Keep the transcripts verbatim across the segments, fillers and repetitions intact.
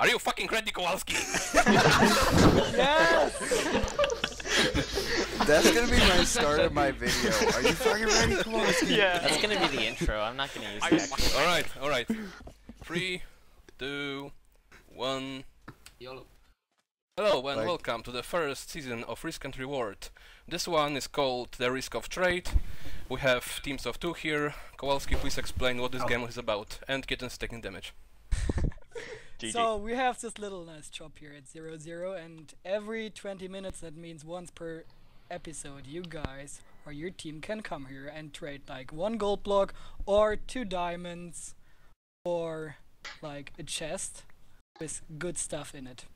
Are you fucking crazy, Kowalski? Yes! That's gonna be my start of my video. Are you fucking ready, Kowalski? Yeah. That's gonna be the intro. I'm not gonna use that. Alright, alright. Three, two, one. YOLO. Hello and like. welcome to the first season of Risk and Reward. This one is called The Risk of Trade. We have teams of two here. Kowalski, please explain what this oh. game is about. And Kittens taking damage. So we have this little nice shop here at zero zero, and every twenty minutes, that means once per episode, you guys or your team can come here and trade like one gold block or two diamonds or like a chest with good stuff in it.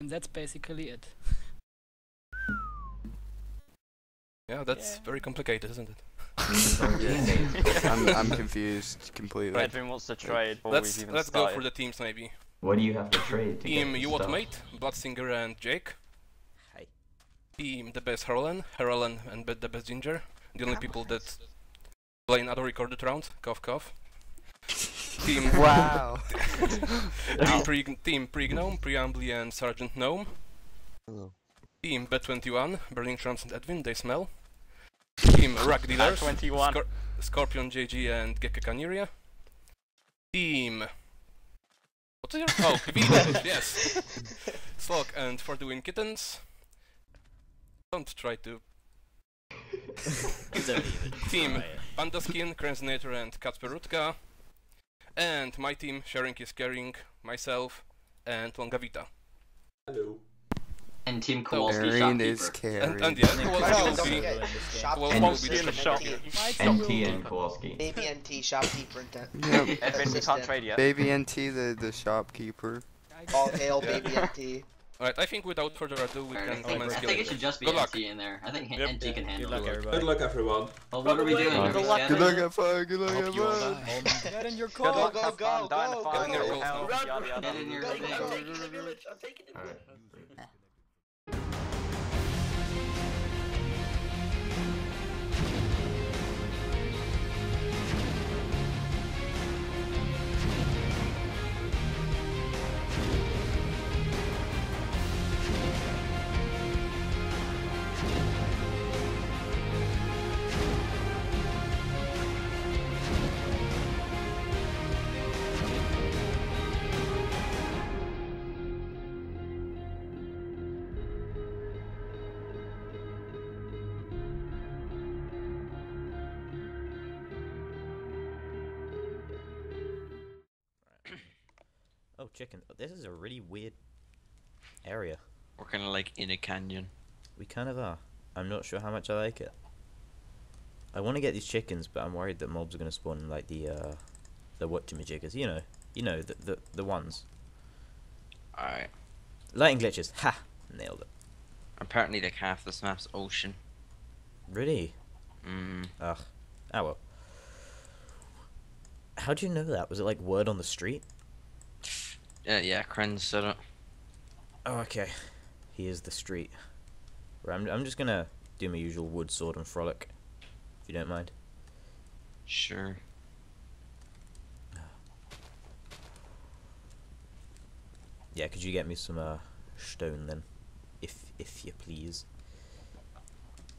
And that's basically it. Yeah, that's yeah. very complicated, isn't it? I'm, I'm confused completely. Edvin wants to trade. Yeah. Let's, even let's go for the teams, maybe. What do you have to trade? To Team UWotMate, Bloodsinger and Jake. Hi. Team the best Heralen, Heralen and the best Ginger. The only oh, people nice. that play in other recorded rounds. Cough, cough. Team Wow. Team Pre Team PreGnome, Preambly and Sergeant Gnome. Hello. Team B twenty-one, Burning Trumps and Edvin, they smell. Team Rug Dealers, Scor Scorpion J G and Gekkekanirie. Team... What's your... Oh, Kivida, yes! Slokh and for the win Kittens. Don't try to... Team Panda Skin, Kranznator and Katperutka. And my team, Sharing is Caring, myself and Longavita. Hello. And Team Kowalski ShopKeeper. And, and yeah, Kowalski will be... And N T and Kowalski. Baby N T ShopKeeper. Yep. Edvin, we can't trade yet. Baby N T the, the ShopKeeper. All hail Baby N T. Alright, I think without further ado we can commence killing. I think it should just be N T in there. I think N T can handle it. Good luck everyone. Well, what are we doing? Good luck everyone. Good luck everyone. Get in your call. Go, go, go, go. Get in your call. Get in your thing. I'm taking the village. I'm taking the village. Oh, chicken. This is a really weird area. We're kind of like in a canyon. We kind of are. I'm not sure how much I like it. I want to get these chickens, but I'm worried that mobs are going to spawn in, like the, uh, the whatchamajiggers. You know. You know, the, the, the ones. Alright. Lighting glitches. Ha! Nailed it. Apparently, like half this map's ocean. Really? Mm. Ugh. Ah, well. How do you know that? Was it like word on the street? Yeah, yeah, Krenz said it. Oh, okay. He is the street. I'm, I'm just gonna do my usual wood, sword, and frolic. If you don't mind. Sure. Yeah, could you get me some uh, stone then? If, if you please.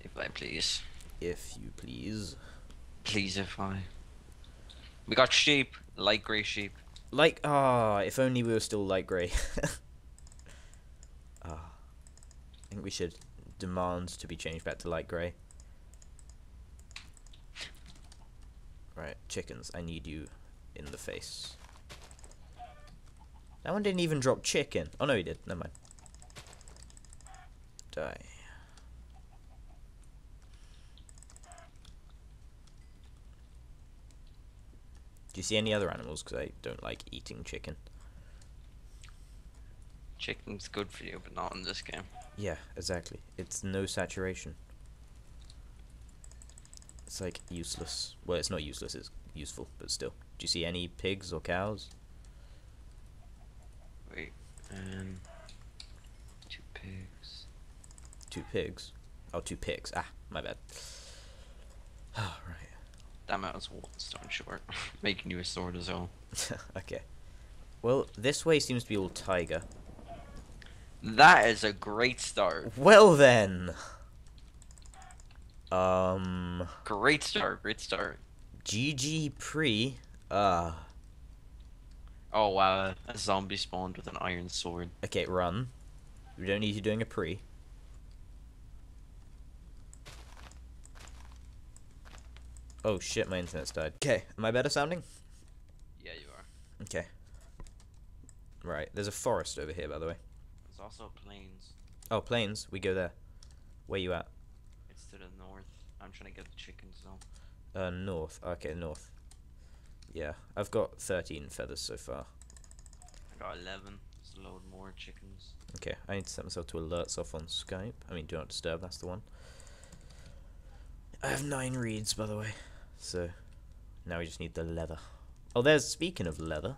If I please. If you please. Please if I. We got sheep. Light grey sheep. Like, ah, oh, if only we were still light grey. Ah, oh, I think we should demand to be changed back to light grey. Right, chickens, I need you in the face. That one didn't even drop chicken. Oh no, he did. Never mind. Die. Do you see any other animals? Because I don't like eating chicken. Chicken's good for you, but not in this game. Yeah, exactly. It's no saturation. It's like useless. Well, it's not useless, it's useful, but still. Do you see any pigs or cows? Wait, um... Two pigs. Two pigs? Oh, two pigs. Ah, my bad. Oh, right. Damn it, I was one stone short. Making you a sword as well. Okay. Well, this way seems to be all tiger. That is a great start. Well then. Um. Great start, great start. G G pre. Uh. Oh wow, a zombie spawned with an iron sword. Okay, run. We don't need you doing a pre. Oh shit, my internet's died. Okay, am I better sounding? Yeah, you are. Okay. Right, there's a forest over here, by the way. There's also plains. Oh, plains? We go there. Where you at? It's to the north. I'm trying to get the chickens though. Uh, north. Okay, north. Yeah, I've got thirteen feathers so far. I got eleven. Just a load more chickens. Okay, I need to set myself to alerts off on Skype. I mean, do not disturb, that's the one. I have nine reeds, by the way. So, now we just need the leather. Oh, there's, speaking of leather,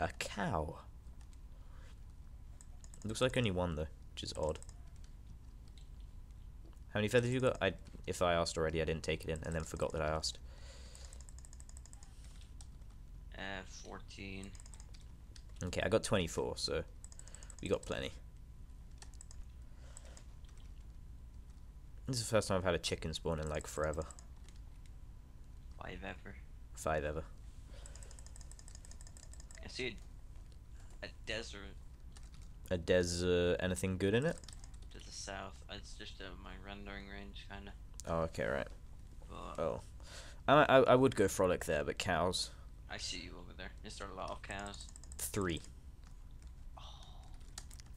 a cow. Looks like only one, though, which is odd. How many feathers you got? I, if I asked already, I didn't take it in, and then forgot that I asked. Uh, fourteen. Okay, I got twenty-four, so we got plenty. This is the first time I've had a chicken spawn in, like, forever. Five ever. Five ever. I see a, a desert. A desert. Uh, anything good in it? To the south. It's just uh, my rendering range, kind of. Oh, okay, right. But oh. I, I, I would go frolic there, but cows. I see you over there. Is there a lot of cows? Three. Oh.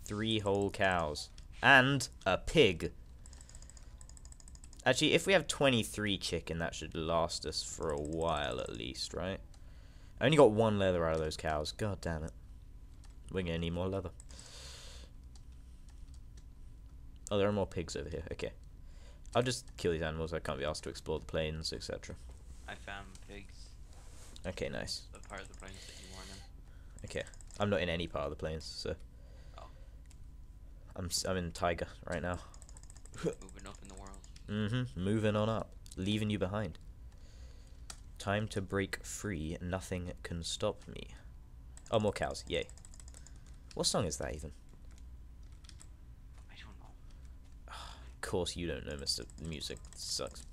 Three whole cows. And a pig. Actually, if we have twenty-three chicken, that should last us for a while at least, right? I only got one leather out of those cows. God damn it. We're going to need more leather. Oh, there are more pigs over here. Okay. I'll just kill these animals. I can't be asked to explore the plains, et cetera. I found pigs. Okay, nice. The part of the plains that you want in. Okay. I'm not in any part of the plains, so. Oh. I'm, I'm in tiger right now. Moving up in the world. Mm-hmm. Moving on up. Leaving you behind. Time to break free. Nothing can stop me. Oh, more cows. Yay. What song is that even? I don't know. Oh, of course you don't know, Mister Music. Sucks.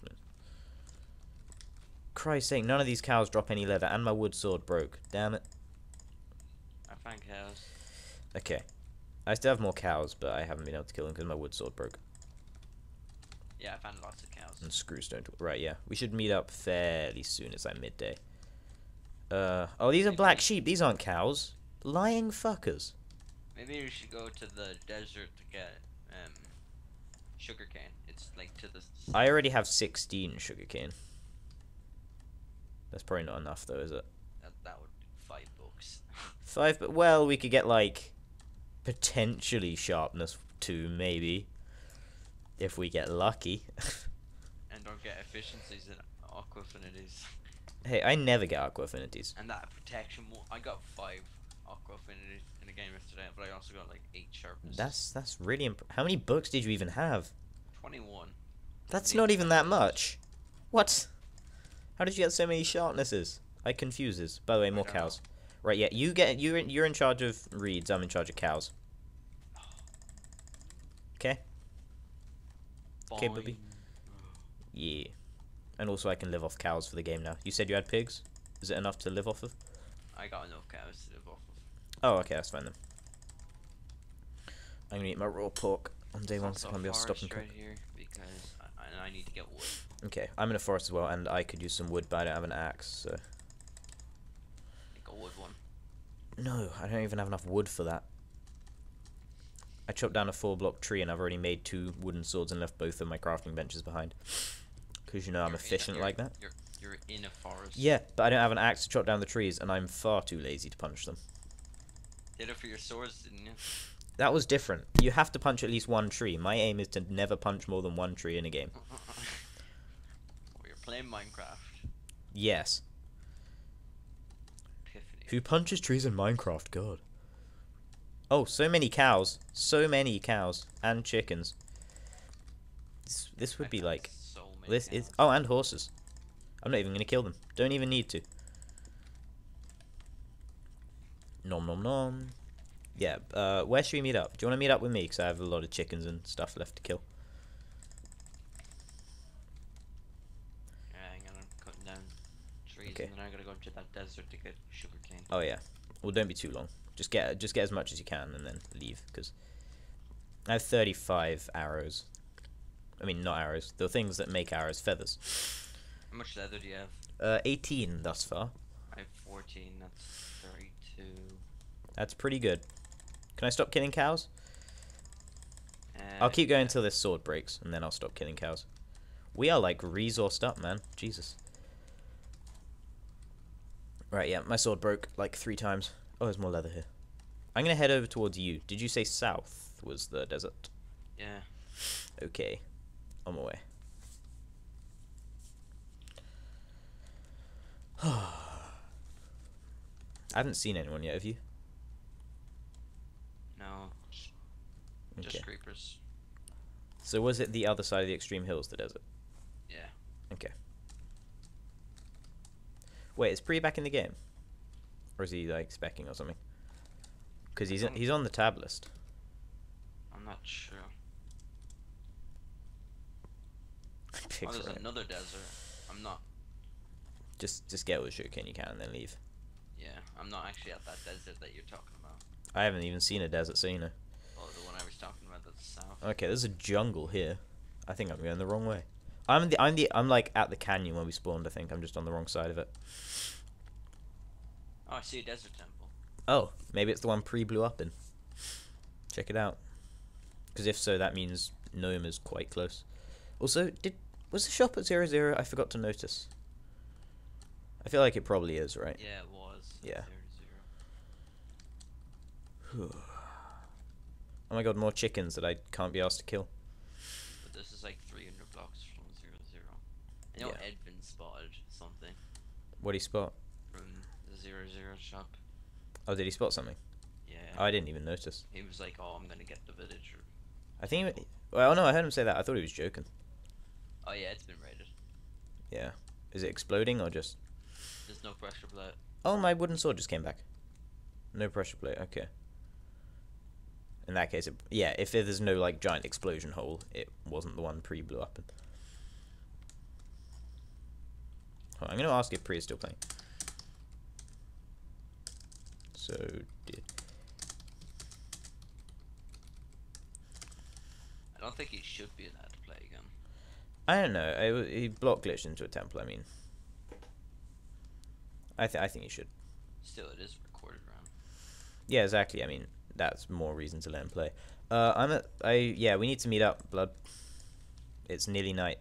Christ's sake, none of these cows drop any leather, and my wood sword broke. Damn it. I found cows. Okay. I still have more cows, but I haven't been able to kill them because my wood sword broke. Yeah, I found lots of cows. And screws don't. Right, yeah. We should meet up fairly soon. It's like midday. Uh, oh, these are black sheep. These aren't cows. Lying fuckers. Maybe we should go to the desert to get um, sugarcane. It's like to the. I already have sixteen sugarcane. That's probably not enough, though, is it? That, that would be five books. Five, but well, we could get like potentially sharpness two, maybe. If we get lucky. And don't get efficiencies and aqua affinities. Hey, I never get aqua affinities. And that protection, I got five aqua affinities in the game yesterday, but I also got like eight sharpness. That's that's really imp. How many books did you even have? twenty-one. That's not even that much. What? How did you get so many sharpnesses? I confuses. By the way, more cows. Know. Right, yeah, you get you're in, you're in charge of reeds. I'm in charge of cows. Okay. Okay, baby. Yeah. And also I can live off cows for the game now. You said you had pigs? Is it enough to live off of? I got enough cows to live off of. Oh, okay, that's fine then. I'm going to eat my raw pork on day one, so I can't be able to stop and cook. Right here because I, I need to get wood. Okay, I'm in a forest as well, and I could use some wood, but I don't have an axe, so. Make a wood one. No, I don't even have enough wood for that. I chopped down a four-block tree, and I've already made two wooden swords and left both of my crafting benches behind. Because, you know, I'm efficient like that. You're, you're in a forest. Yeah, but I don't have an axe to chop down the trees, and I'm far too lazy to punch them. Did it for your swords, didn't you? That was different. You have to punch at least one tree. My aim is to never punch more than one tree in a game. Well, you're playing Minecraft. Yes. Epiphany. Who punches trees in Minecraft? God. Oh, so many cows. So many cows. And chickens. This, this would be like. So many this cows. Is. Oh, and horses. I'm not even going to kill them. Don't even need to. Nom nom nom. Yeah, uh, where should we meet up? Do you want to meet up with me? Because I have a lot of chickens and stuff left to kill. Okay. And then I gotta go up to that desert to get sugar cane. Oh yeah. Well, don't be too long. Just get just get as much as you can and then leave, because I have thirty-five arrows. I mean, not arrows. The things that make arrows, feathers. How much leather do you have? Uh, eighteen thus far. I have fourteen. That's thirty-two. That's pretty good. Can I stop killing cows? Uh, I'll keep going until this sword breaks, and then I'll stop killing cows. We are like resourced up, man. Jesus. Right, yeah, my sword broke like three times. Oh, there's more leather here. I'm gonna head over towards you. Did you say south was the desert? Yeah. Okay, on my way. I haven't seen anyone yet, have you? No, just okay. Creepers. So was it the other side of the extreme hills, the desert? Yeah. Okay. Wait, is Pre back in the game, or is he like specking or something? Because he's in, he's on the tab list. I'm not sure. Oh, there's another desert. I'm not. Just just get all the sugarcane you can and then leave. Yeah, I'm not actually at that desert that you're talking about. I haven't even seen a desert, so you know. Oh, the one I was talking about that's south. Okay, there's a jungle here. I think I'm going the wrong way. I'm the I'm the I'm like at the canyon where we spawned. I think I'm just on the wrong side of it. Oh, I see a desert temple. Oh, maybe it's the one Pre blew up in. Check it out, because if so, that means Gnome is quite close. Also, did was the shop at zero zero? I forgot to notice. I feel like it probably is, right? Yeah, it was. Yeah. Zero, zero. Oh my God, more chickens that I can't be asked to kill. But this is like three hundred blocks. You know, yeah. Edvin spotted something. What did he spot? From the zero zero shop. Oh, did he spot something? Yeah. Oh, I didn't even notice. He was like, "Oh, I'm gonna get the village." I think. He, well, no, I heard him say that. I thought he was joking. Oh yeah, it's been raided. Yeah. Is it exploding or just? There's no pressure plate. Oh, my wooden sword just came back. No pressure plate. Okay. In that case, it, yeah. If there's no like giant explosion hole, it wasn't the one Pre blew up. In. I'm going to ask if Pre is still playing. So did. I don't think he should be allowed to play again. I don't know. I, he block glitched into a temple. I mean, I think I think he should. Still, it is recorded round. Yeah, exactly. I mean, that's more reason to let him play. Uh, I'm a, I yeah. We need to meet up, Blood. It's nearly night.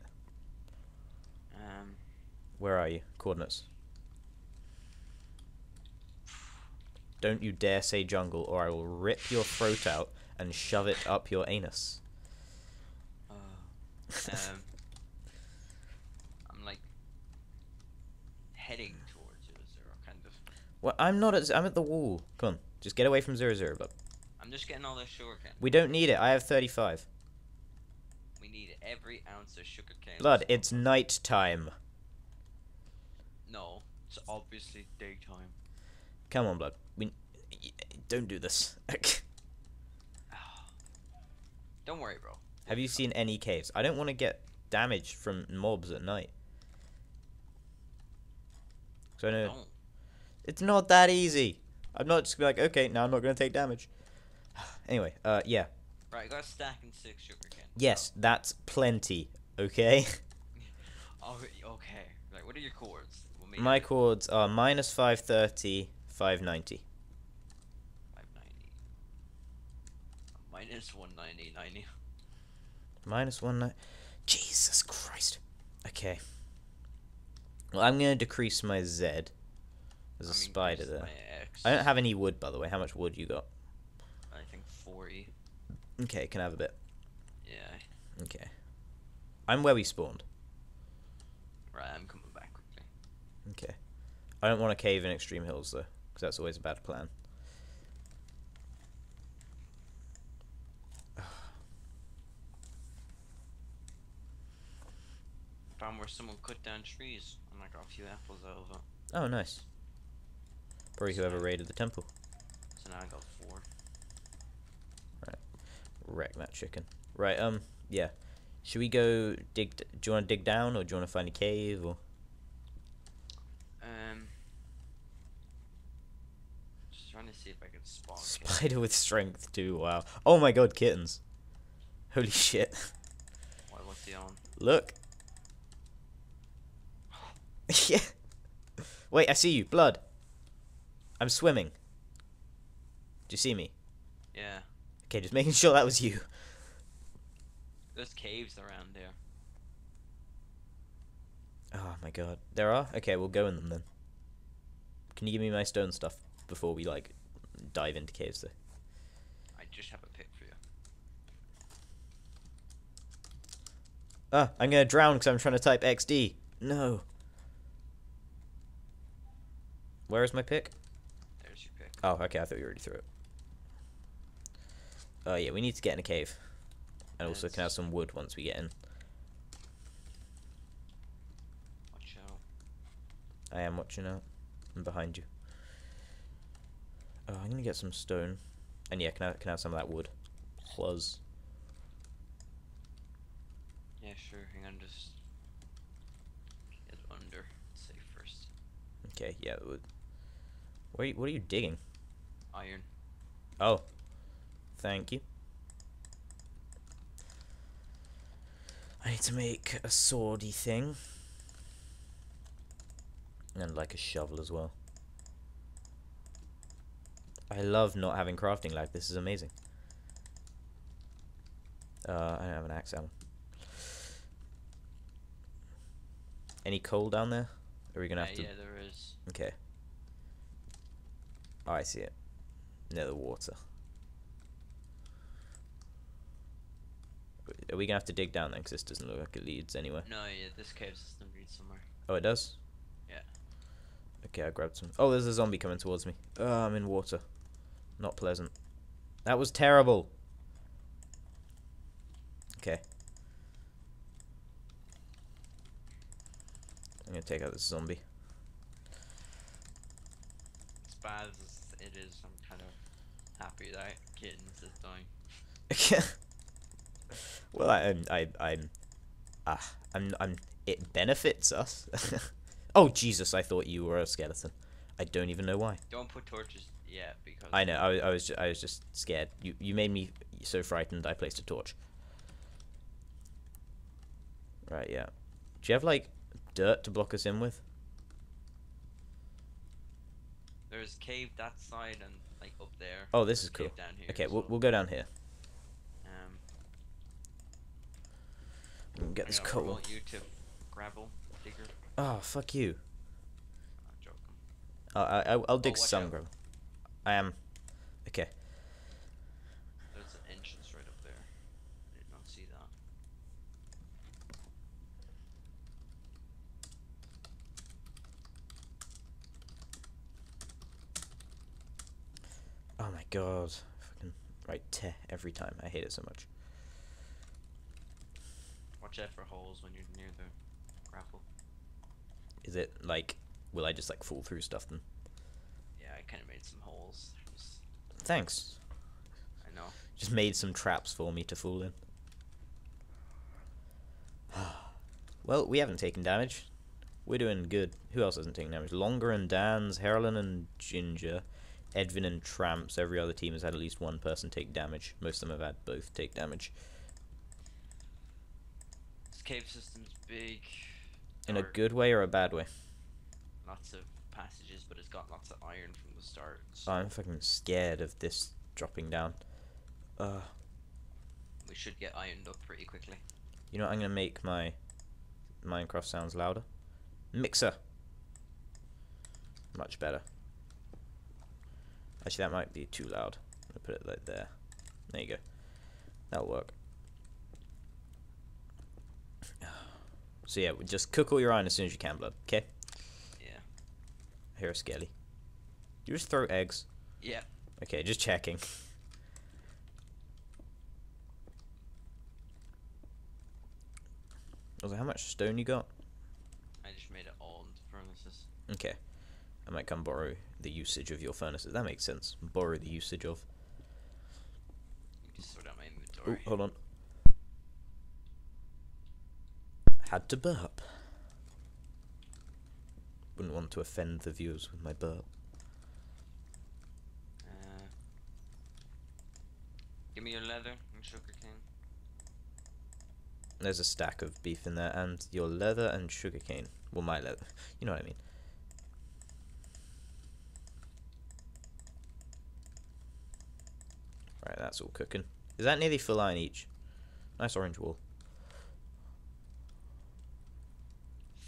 Um. Where are you? Coordinates. Don't you dare say jungle, or I will rip your throat out and shove it up your anus. Uh, um, I'm like heading towards zero zero, kind of. Well, I'm not at. I'm at the wall. Come on, just get away from zero zero, bub. I'm just getting all this sugarcane. We don't need it. I have thirty-five. We need every ounce of sugarcane. Blood. It's night time. No, it's obviously daytime. Come on, Blood. We don't do this. Don't worry, bro. Have you seen any caves? I don't want to get damaged from mobs at night. So I know don't. It's not that easy. I'm not just gonna be like, okay, now I'm not gonna take damage. Anyway, uh, yeah. Right, I got a stack and six sugarcane. Yes, oh. That's plenty. Okay. Oh, okay. Like, what are your cords? My chords are minus five thirty, five ninety. five ninety. Minus one ninety, ninety. Minus one ninety. Jesus Christ. Okay. Well, I'm going to decrease my Z. There's a spider there. I don't have any wood, by the way. How much wood you got? I think forty. Okay, can I have a bit? Yeah. Okay. I'm where we spawned. Right, I'm coming. Okay. I don't want to cave in extreme hills, though, because that's always a bad plan. Found where someone cut down trees, and I got a few apples out of it. Oh, nice. Probably whoever raided the temple. so now I got four. Right. Wreck that chicken. Right, um, yeah. Should we go dig... Do you want to dig down, or do you want to find a cave, or...? Um... Just trying to see if I can spawn... Spider with strength, too, wow. Oh my god, kittens. Holy shit. What, what's he on? Look. Yeah. Wait, I see you. Blood. I'm swimming. Do you see me? Yeah. Okay, just making sure that was you. There's caves around here. Oh my god. There are? Okay, we'll go in them then. Can you give me my stone stuff before we, like, dive into caves though? I just have a pick for you. Ah, I'm gonna drown because I'm trying to type X D. No. Where is my pick? There's your pick. Oh, okay, I thought you already threw it. Oh, uh, yeah, we need to get in a cave. And also can have some wood once we get in. Watch out. I am watching out. I'm behind you. Oh, I'm gonna get some stone. And yeah, can I can have some of that wood. Plus. Yeah, sure, hang on, just get under. Let's save first. Okay, yeah, wood. What are you, what are you digging? Iron. Oh. Thank you. I need to make a swordy thing. And like a shovel as well. I love not having crafting lag, this is amazing. Uh, I don't have an axe, Alan. Any coal down there? Are we gonna have yeah, to... Yeah, there is. Okay. Oh, I see it. Near the water. Are we gonna have to dig down then? Because this doesn't look like it leads anywhere. No, yeah, this cave system leads somewhere. Oh, it does? Yeah. Okay, I grabbed some. Oh, there's a zombie coming towards me. Oh, I'm in water. Not pleasant. That was terrible. Okay. I'm gonna take out this zombie. As bad as it is, I'm kind of happy that Kittens is dying. Okay. Well, I, I, I'm, ah, I'm, I'm. It benefits us. Oh Jesus! I thought you were a skeleton. I don't even know why. Don't put torches yet because. I know. I, I was, I was just scared. You, you made me so frightened. I placed a torch. Right. Yeah. Do you have like dirt to block us in with? There's cave that side and like up there. Oh, this There's is cool. Down here, okay, so. we'll we'll go down here. Get this coal. Oh, fuck you. I'm joking. Oh, I, I, I'll dig oh, some gravel. I am. Okay. There's an entrance right up there. I did not see that. Oh my god. Fucking right teh every time. I hate it so much. Watch out for holes when you're near the grapple. Is it like, will I just like fall through stuff then? Yeah, I kind of made some holes. Just... Thanks. I know. Just made some traps for me to fall in. Well, we haven't taken damage. We're doing good. Who else hasn't taken damage? Longer and Dan's, Heralen and Ginger, Edvin and Tramps. Every other team has had at least one person take damage. Most of them have had both take damage. Cave system's big. In a good way or a bad way? Lots of passages, but it's got lots of iron from the start. So. I'm fucking scared of this dropping down. Uh, we should get ironed up pretty quickly. You know what, I'm gonna make my Minecraft sounds louder. Mixer. Much better. Actually, that might be too loud. I'm gonna put it like there. There you go. That'll work. So yeah, just cook all your iron as soon as you can, Blood, okay? Yeah. I hear a skelly. You just throw eggs? Yeah. Okay, just checking. Also, how much stone you got? I just made it all into furnaces. Okay. I might come borrow the usage of your furnaces. That makes sense. Borrow the usage of. Just sort out my inventory. Ooh, hold on. Had to burp. Wouldn't want to offend the viewers with my burp. Uh, give me your leather and sugarcane. There's a stack of beef in there, and your leather and sugarcane. Well, my leather. You know what I mean. Right, that's all cooking. Is that nearly full iron each? Nice orange wool.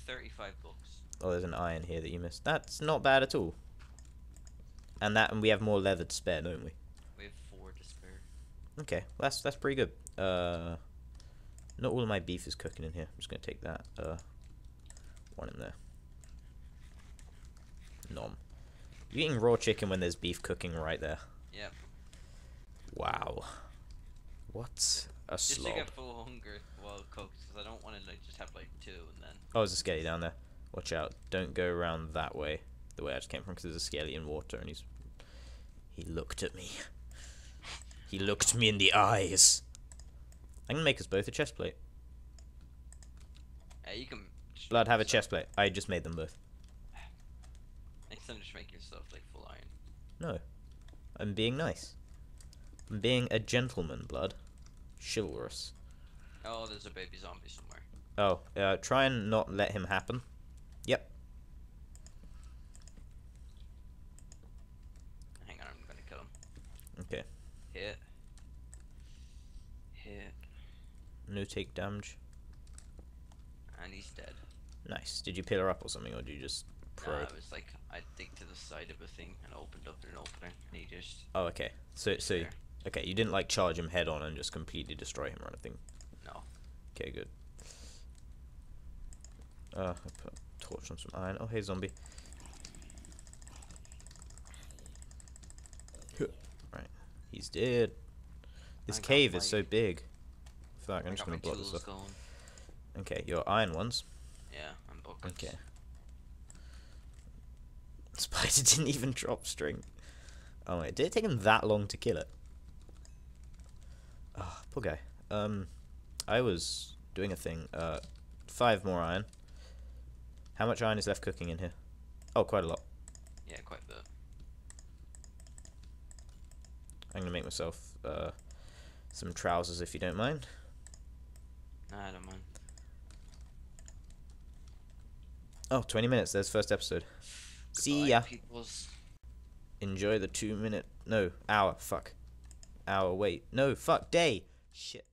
thirty-five blocks. Oh, there's an iron here that you missed. That's not bad at all. And that, and we have more leather to spare, don't we? We have four to spare. Okay, well, that's that's pretty good. Uh, not all of my beef is cooking in here. I'm just gonna take that uh one in there. Nom. You're eating raw chicken when there's beef cooking right there. Yep. Wow. What a slob. Just to get full hunger while cooked, because I don't want to like just have like two and then. Oh, there's a skelly down there. Watch out! Don't go around that way, the way I just came from, because there's a skelly in water, and he's—he looked at me. He looked me in the eyes. I'm gonna make us both a chest plate. Yeah, you can. Blood, have a chest plate. I just made them both. Next time, just make yourself like full iron. No, I'm being nice. I'm being a gentleman, Blood. Chivalrous. Oh, there's a baby zombie somewhere. Oh, uh, try and not let him happen. Yep. Hang on, I'm gonna kill him. Okay. Hit. Hit. No take damage. And he's dead. Nice. Did you peel her up or something, or did you just pro? No, I was like, I digged to the side of a thing and opened up an opening, and he just. Oh, okay. So, so, there. Okay, you didn't like charge him head on and just completely destroy him or anything. No. Okay, good. Uh, I put a torch on some iron. Oh, hey, zombie. Right. He's dead. This I cave is so big. In fact, I'm I just going to block this up. Going. Okay, your iron ones. Yeah, I'm blocking. Okay. The spider didn't even drop string. Oh, wait, did it take him that long to kill it? Oh, poor guy. Um, I was doing a thing. Uh, five more iron. How much iron is left cooking in here? Oh, quite a lot. Yeah, quite a bit. I'm gonna make myself uh, some trousers if you don't mind. Nah, I don't mind. Oh, twenty minutes. There's first episode. Goodbye, see ya. Peoples. Enjoy the two minute. No, hour. Fuck. Hour. Wait. No. Fuck. Day. Shit.